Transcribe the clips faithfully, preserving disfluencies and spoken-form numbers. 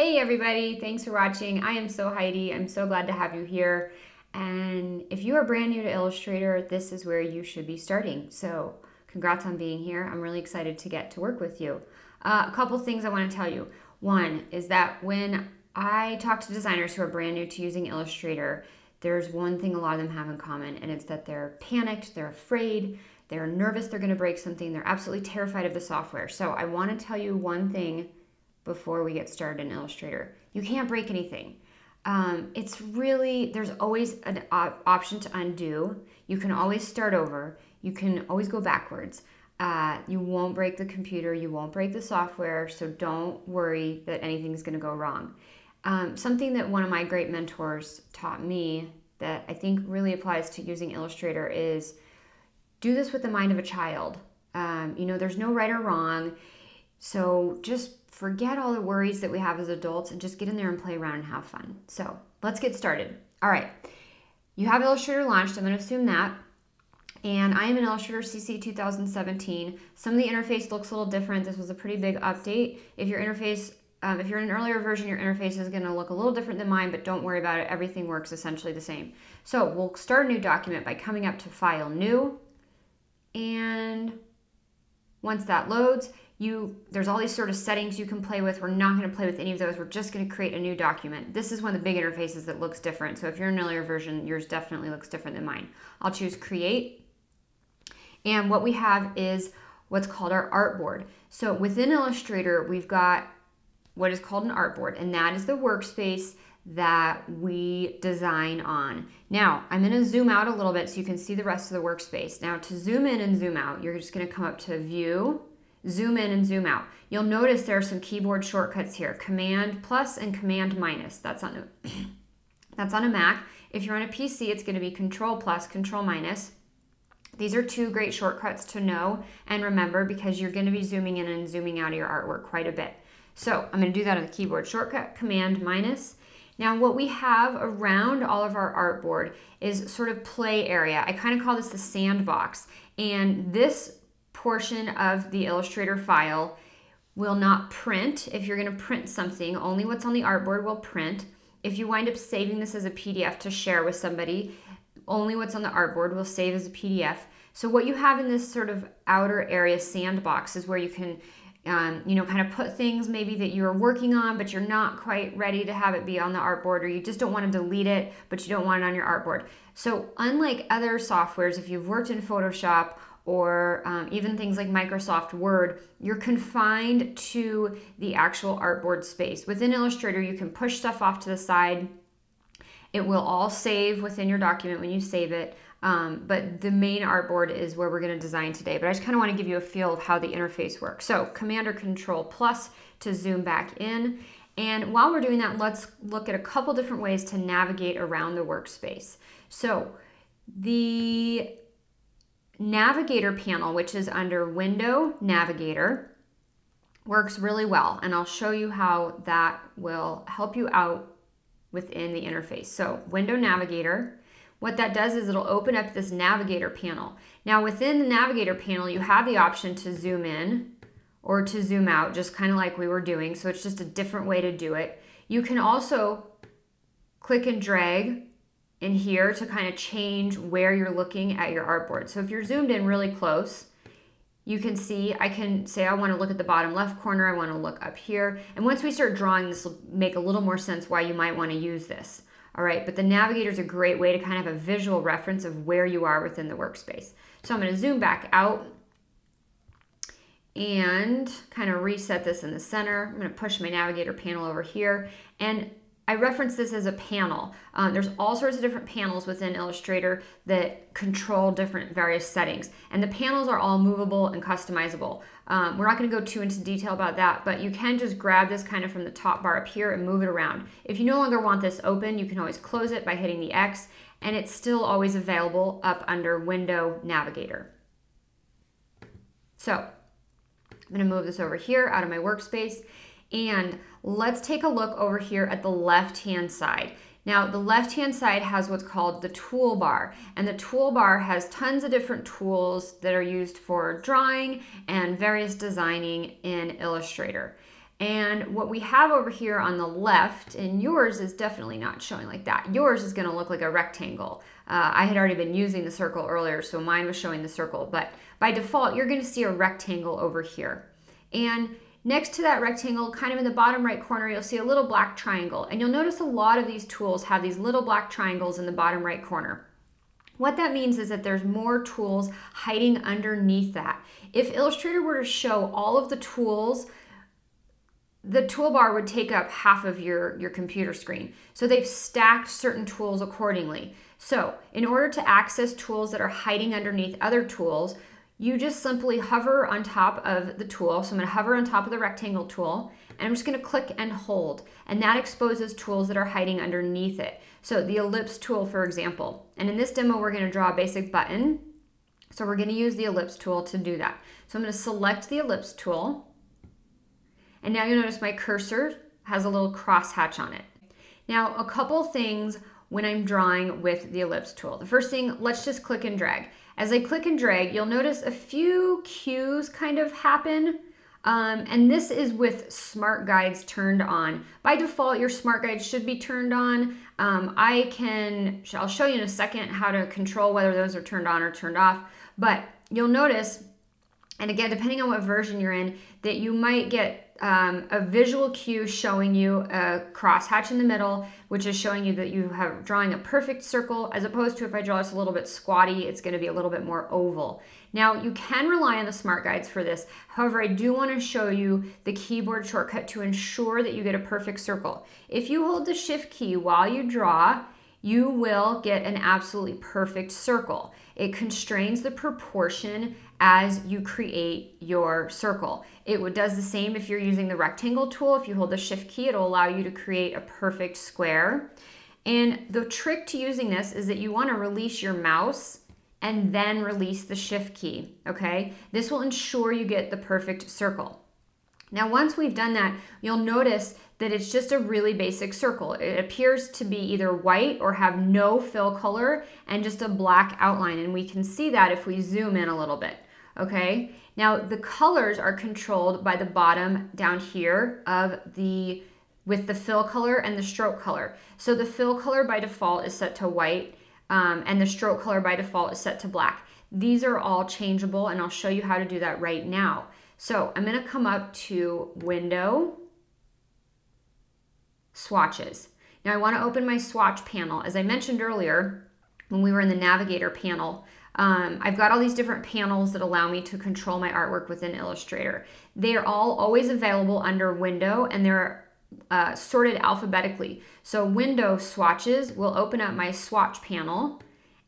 Hey everybody, thanks for watching. I am Sew Heidi. I'm so glad to have you here. And if you are brand new to Illustrator, this is where you should be starting. So congrats on being here. I'm really excited to get to work with you. Uh, a couple things I want to tell you. One is that when I talk to designers who are brand new to using Illustrator, there's one thing a lot of them have in common, and it's that they're panicked, they're afraid, they're nervous they're going to break something, they're absolutely terrified of the software. So I want to tell you one thing before we get started in Illustrator. You can't break anything. Um, it's really, there's always an op option to undo. You can always start over. You can always go backwards. Uh, you won't break the computer. You won't break the software. So don't worry that anything's going to go wrong. Um, something that one of my great mentors taught me that I think really applies to using Illustrator is do this with the mind of a child. Um, you know, there's no right or wrong. So just forget all the worries that we have as adults and just get in there and play around and have fun. So let's get started. All right, you have Illustrator launched. I'm going to assume that. And I am in Illustrator C C two thousand seventeen. Some of the interface looks a little different. This was a pretty big update. If your interface, um, if you're in an earlier version, your interface is going to look a little different than mine, but don't worry about it. Everything works essentially the same. So we'll start a new document by coming up to File, New. And once that loads, You, there's all these sort of settings you can play with. We're not going to play with any of those. We're just going to create a new document. This is one of the big interfaces that looks different. So if you're in an earlier version, yours definitely looks different than mine. I'll choose Create. And what we have is what's called our artboard. So within Illustrator, we've got what is called an artboard, and that is the workspace that we design on. Now, I'm going to zoom out a little bit so you can see the rest of the workspace. Now, to zoom in and zoom out, you're just going to come up to View, zoom in and zoom out. You'll notice there are some keyboard shortcuts here, Command plus and Command minus. That's on a, that's on a Mac. If you're on a P C, it's going to be Control plus, Control minus. These are two great shortcuts to know and remember because you're going to be zooming in and zooming out of your artwork quite a bit. So I'm going to do that on the keyboard shortcut, Command minus. Now what we have around all of our artboard is sort of play area. I kind of call this the sandbox, and this portion of the Illustrator file will not print. If you're going to print something, only what's on the artboard will print. If you wind up saving this as a P D F to share with somebody, only what's on the artboard will save as a P D F. So what you have in this sort of outer area sandbox is where you can um, you know, kind of put things maybe that you're working on, but you're not quite ready to have it be on the artboard, or you just don't want to delete it, but you don't want it on your artboard. So unlike other softwares, if you've worked in Photoshop or um, even things like Microsoft Word, you're confined to the actual artboard space. Within Illustrator, you can push stuff off to the side. It will all save within your document when you save it, um, but the main artboard is where we're going to design today. But I just kind of want to give you a feel of how the interface works. So Command or Control plus to zoom back in. And while we're doing that, let's look at a couple different ways to navigate around the workspace. So the Navigator panel, which is under Window, Navigator, works really well, and I'll show you how that will help you out within the interface. So Window, Navigator, what that does is it'll open up this Navigator panel. Now within the Navigator panel, you have the option to zoom in or to zoom out, just kind of like we were doing, so it's just a different way to do it. You can also click and drag in here to kind of change where you're looking at your artboard. So if you're zoomed in really close, you can see, I can say I want to look at the bottom left corner, I want to look up here. And once we start drawing, this will make a little more sense why you might want to use this. All right, but the Navigator is a great way to kind of have a visual reference of where you are within the workspace. So I'm going to zoom back out and kind of reset this in the center. I'm going to push my Navigator panel over here, and I reference this as a panel. Um, there's all sorts of different panels within Illustrator that control different various settings, and the panels are all movable and customizable. Um, we're not going to go too into detail about that, but you can just grab this kind of from the top bar up here and move it around. If you no longer want this open, you can always close it by hitting the X, and it's still always available up under Window, Navigator. So I'm going to move this over here out of my workspace, and let's take a look over here at the left-hand side. Now, the left-hand side has what's called the toolbar, and the toolbar has tons of different tools that are used for drawing and various designing in Illustrator. And what we have over here on the left, and yours is definitely not showing like that. Yours is gonna look like a rectangle. Uh, I had already been using the circle earlier, so mine was showing the circle, but by default, you're gonna see a rectangle over here. And next to that rectangle, kind of in the bottom right corner, you'll see a little black triangle. And you'll notice a lot of these tools have these little black triangles in the bottom right corner. What that means is that there's more tools hiding underneath that. If Illustrator were to show all of the tools, the toolbar would take up half of your, your computer screen. So they've stacked certain tools accordingly. So in order to access tools that are hiding underneath other tools, you just simply hover on top of the tool. So I'm gonna hover on top of the rectangle tool, and I'm just gonna click and hold. And that exposes tools that are hiding underneath it. So the ellipse tool, for example. And in this demo, we're gonna draw a basic button. So we're gonna use the ellipse tool to do that. So I'm gonna select the ellipse tool. And now you'll notice my cursor has a little crosshatch on it. Now, a couple things when I'm drawing with the ellipse tool. The first thing, let's just click and drag. As I click and drag, you'll notice a few cues kind of happen. Um, and this is with Smart Guides turned on. By default, your Smart Guides should be turned on. Um, I can, I'll show you in a second how to control whether those are turned on or turned off, but you'll notice, and again, depending on what version you're in, that you might get Um, a visual cue showing you a crosshatch in the middle, which is showing you that you have drawing a perfect circle, as opposed to if I draw this a little bit squatty, it's gonna be a little bit more oval. Now, you can rely on the Smart Guides for this. However, I do wanna show you the keyboard shortcut to ensure that you get a perfect circle. If you hold the Shift key while you draw, you will get an absolutely perfect circle. It constrains the proportion as you create your circle. It does the same if you're using the rectangle tool. If you hold the Shift key, it'll allow you to create a perfect square. And the trick to using this is that you want to release your mouse and then release the Shift key, okay? This will ensure you get the perfect circle. Now, once we've done that, you'll notice that it's just a really basic circle. It appears to be either white or have no fill color and just a black outline. And we can see that if we zoom in a little bit, okay? Now, the colors are controlled by the bottom down here of the, with the fill color and the stroke color. So the fill color by default is set to white, um, and the stroke color by default is set to black. These are all changeable, and I'll show you how to do that right now. So I'm gonna come up to Window, Swatches. Now I wanna open my swatch panel. As I mentioned earlier, when we were in the Navigator panel, um, I've got all these different panels that allow me to control my artwork within Illustrator. They are all always available under Window, and they're uh, sorted alphabetically. So Window Swatches will open up my swatch panel,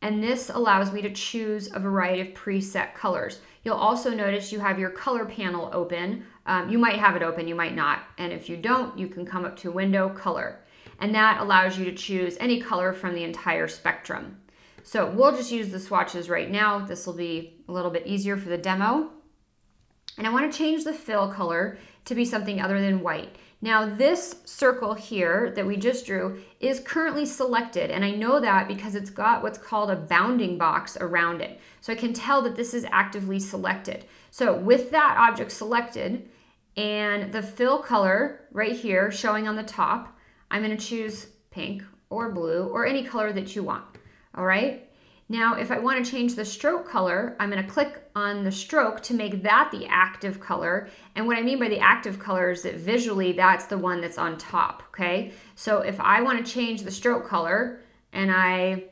and this allows me to choose a variety of preset colors. You'll also notice you have your color panel open. Um, you might have it open, you might not. And if you don't, you can come up to Window, Color. And that allows you to choose any color from the entire spectrum. So we'll just use the swatches right now. This will be a little bit easier for the demo. And I wanna change the fill color to be something other than white. Now this circle here that we just drew is currently selected, and I know that because it's got what's called a bounding box around it. So I can tell that this is actively selected. So with that object selected and the fill color right here showing on the top, I'm gonna choose pink or blue or any color that you want, all right? Now, if I wanna change the stroke color, I'm gonna click on the stroke to make that the active color. And what I mean by the active color is that visually, that's the one that's on top, okay? So if I wanna change the stroke color and I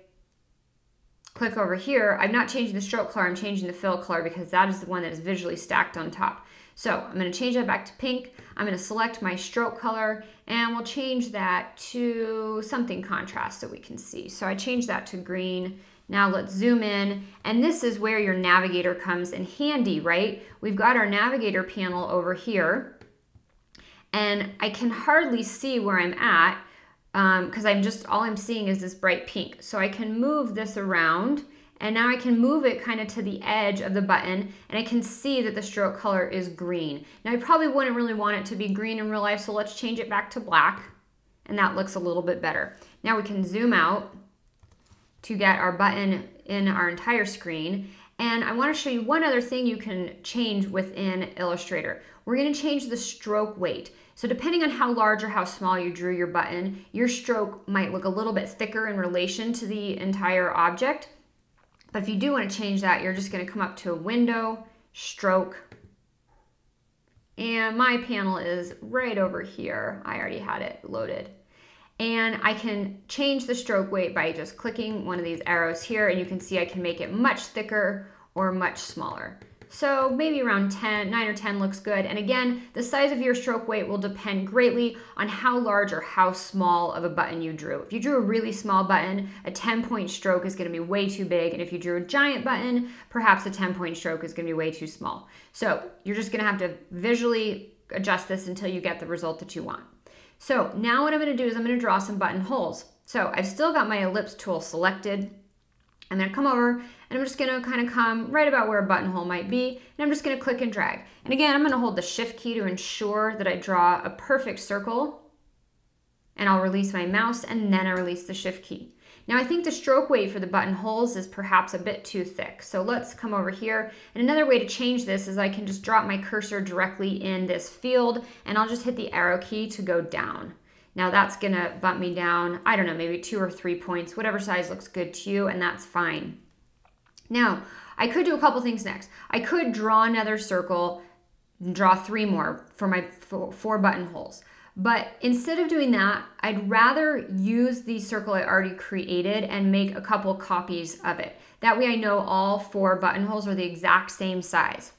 click over here, I'm not changing the stroke color, I'm changing the fill color because that is the one that is visually stacked on top. So I'm gonna change that back to pink. I'm gonna select my stroke color and we'll change that to something contrast that we can see. So I changed that to green. Now let's zoom in, and this is where your navigator comes in handy, right? We've got our navigator panel over here, and I can hardly see where I'm at because um, I'm just, all I'm seeing is this bright pink. So I can move this around, and now I can move it kind of to the edge of the button, and I can see that the stroke color is green. Now I probably wouldn't really want it to be green in real life, so let's change it back to black, and that looks a little bit better. Now we can zoom out to get our button in our entire screen, And I want to show you one other thing you can change within Illustrator. We're going to change the stroke weight. So depending on how large or how small you drew your button, your stroke might look a little bit thicker in relation to the entire object. But if you do want to change that, you're just going to come up to a window, stroke, and my panel is right over here. I already had it loaded. And I can change the stroke weight by just clicking one of these arrows here, and you can see I can make it much thicker or much smaller. So maybe around ten, nine or ten looks good. And again, the size of your stroke weight will depend greatly on how large or how small of a button you drew. If you drew a really small button, a ten point stroke is gonna be way too big. And if you drew a giant button, perhaps a ten point stroke is gonna be way too small. So you're just gonna have to visually adjust this until you get the result that you want. So now what I'm gonna do is I'm gonna draw some buttonholes. So I've still got my ellipse tool selected. I'm gonna come over and I'm just gonna kind of come right about where a buttonhole might be, and I'm just gonna click and drag. And again, I'm gonna hold the shift key to ensure that I draw a perfect circle, and I'll release my mouse and then I release the shift key. Now I think the stroke weight for the buttonholes is perhaps a bit too thick. So let's come over here. And another way to change this is I can just drop my cursor directly in this field and I'll just hit the arrow key to go down. Now that's gonna bump me down, I don't know, maybe two or three points, whatever size looks good to you, and that's fine. Now, I could do a couple things next. I could draw another circle and draw three more for my four buttonholes. But instead of doing that, I'd rather use the circle I already created and make a couple copies of it. That way I know all four buttonholes are the exact same size.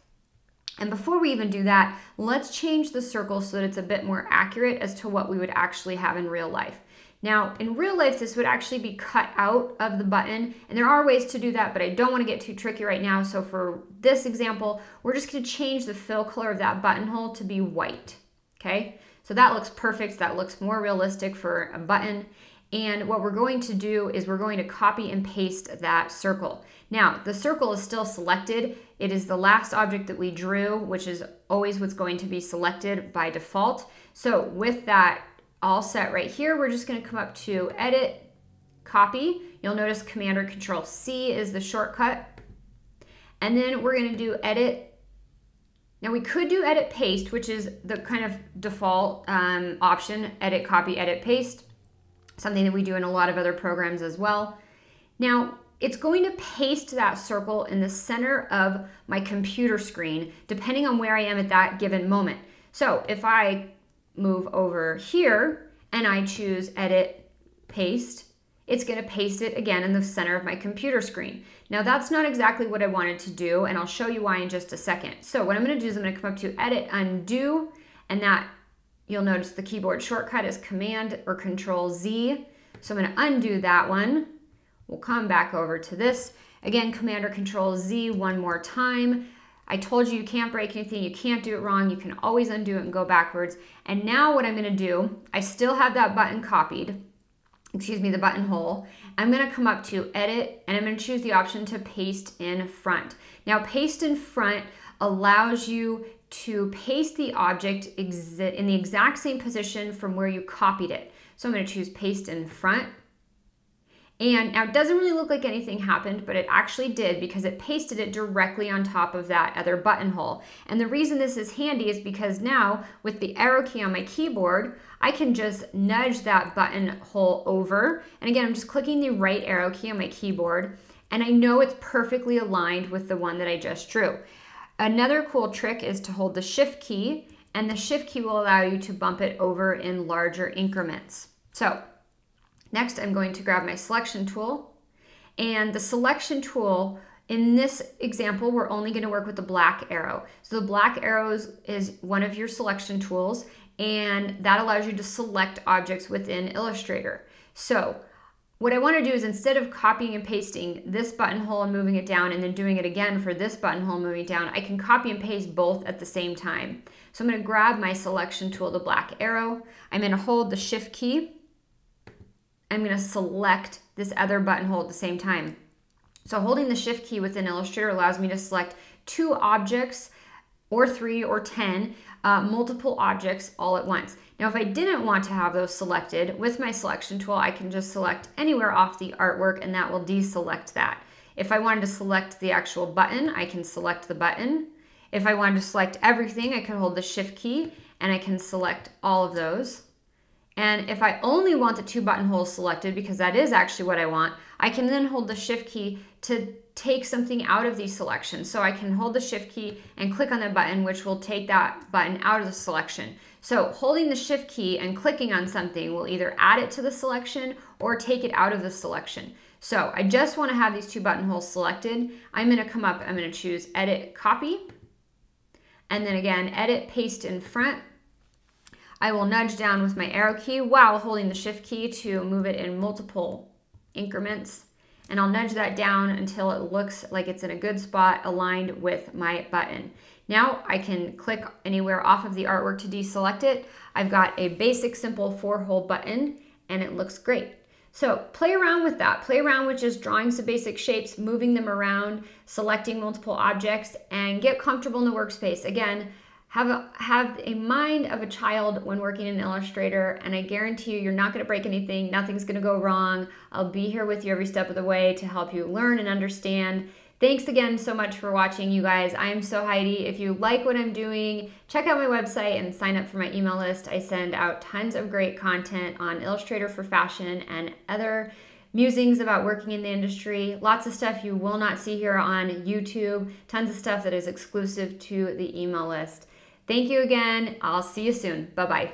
And before we even do that, let's change the circle so that it's a bit more accurate as to what we would actually have in real life. Now, in real life, this would actually be cut out of the button, and there are ways to do that, but I don't want to get too tricky right now. So for this example, we're just going to change the fill color of that buttonhole to be white, okay? So that looks perfect. That looks more realistic for a button. And what we're going to do is we're going to copy and paste that circle. Now, the circle is still selected. It is the last object that we drew, which is always what's going to be selected by default. So with that all set right here, we're just going to come up to Edit, Copy. You'll notice Command or Control C is the shortcut. And then we're going to do Edit. Now we could do edit paste, which is the kind of default um, option, edit, copy, edit, paste, something that we do in a lot of other programs as well. Now it's going to paste that circle in the center of my computer screen, depending on where I am at that given moment. So if I move over here and I choose edit, paste, it's going to paste it again in the center of my computer screen. Now that's not exactly what I wanted to do, and I'll show you why in just a second. So what I'm going to do is I'm going to come up to Edit, Undo, and that you'll notice the keyboard shortcut is Command or Control Z. So I'm going to undo that one. We'll come back over to this. Again, Command or Control Z one more time. I told you you can't break anything, you can't do it wrong, you can always undo it and go backwards. And now what I'm going to do, I still have that button copied. excuse me, the buttonhole. I'm gonna come up to Edit, and I'm gonna choose the option to paste in front. Now, paste in front allows you to paste the object in the exact same position from where you copied it. So I'm gonna choose paste in front. And now it doesn't really look like anything happened, but it actually did because it pasted it directly on top of that other buttonhole. And the reason this is handy is because now with the arrow key on my keyboard, I can just nudge that buttonhole over. And again, I'm just clicking the right arrow key on my keyboard, and I know it's perfectly aligned with the one that I just drew. Another cool trick is to hold the shift key, and the shift key will allow you to bump it over in larger increments. So next, I'm going to grab my selection tool, and the selection tool, in this example, we're only going to work with the black arrow. So the black arrow is one of your selection tools, and that allows you to select objects within Illustrator. So what I want to do is, instead of copying and pasting this buttonhole and moving it down and then doing it again for this buttonhole and moving it down, I can copy and paste both at the same time. So I'm going to grab my selection tool, the black arrow. I'm going to hold the shift key. I'm going to select this other buttonhole at the same time. So holding the shift key within Illustrator allows me to select two objects or three or ten, uh, multiple objects all at once. Now, if I didn't want to have those selected with my selection tool, I can just select anywhere off the artwork and that will deselect that. If I wanted to select the actual button, I can select the button. If I wanted to select everything, I could hold the shift key and I can select all of those. And if I only want the two buttonholes selected, because that is actually what I want, I can then hold the shift key to take something out of the selection. So I can hold the shift key and click on the button, which will take that button out of the selection. So holding the shift key and clicking on something will either add it to the selection or take it out of the selection. So I just want to have these two buttonholes selected. I'm going to come up, I'm going to choose edit copy, and then again, edit paste in front. I will nudge down with my arrow key while holding the shift key to move it in multiple increments. And I'll nudge that down until it looks like it's in a good spot aligned with my button. Now I can click anywhere off of the artwork to deselect it. I've got a basic, simple four-hole button and it looks great. So play around with that. Play around with just drawing some basic shapes, moving them around, selecting multiple objects, and get comfortable in the workspace. Again, Have a, have a mind of a child when working in Illustrator, and I guarantee you, you're not going to break anything. Nothing's going to go wrong. I'll be here with you every step of the way to help you learn and understand. Thanks again so much for watching, you guys. I am Sew Heidi. If you like what I'm doing, check out my website and sign up for my email list. I send out tons of great content on Illustrator for fashion and other musings about working in the industry. Lots of stuff you will not see here on YouTube. Tons of stuff that is exclusive to the email list. Thank you again. I'll see you soon. Bye-bye.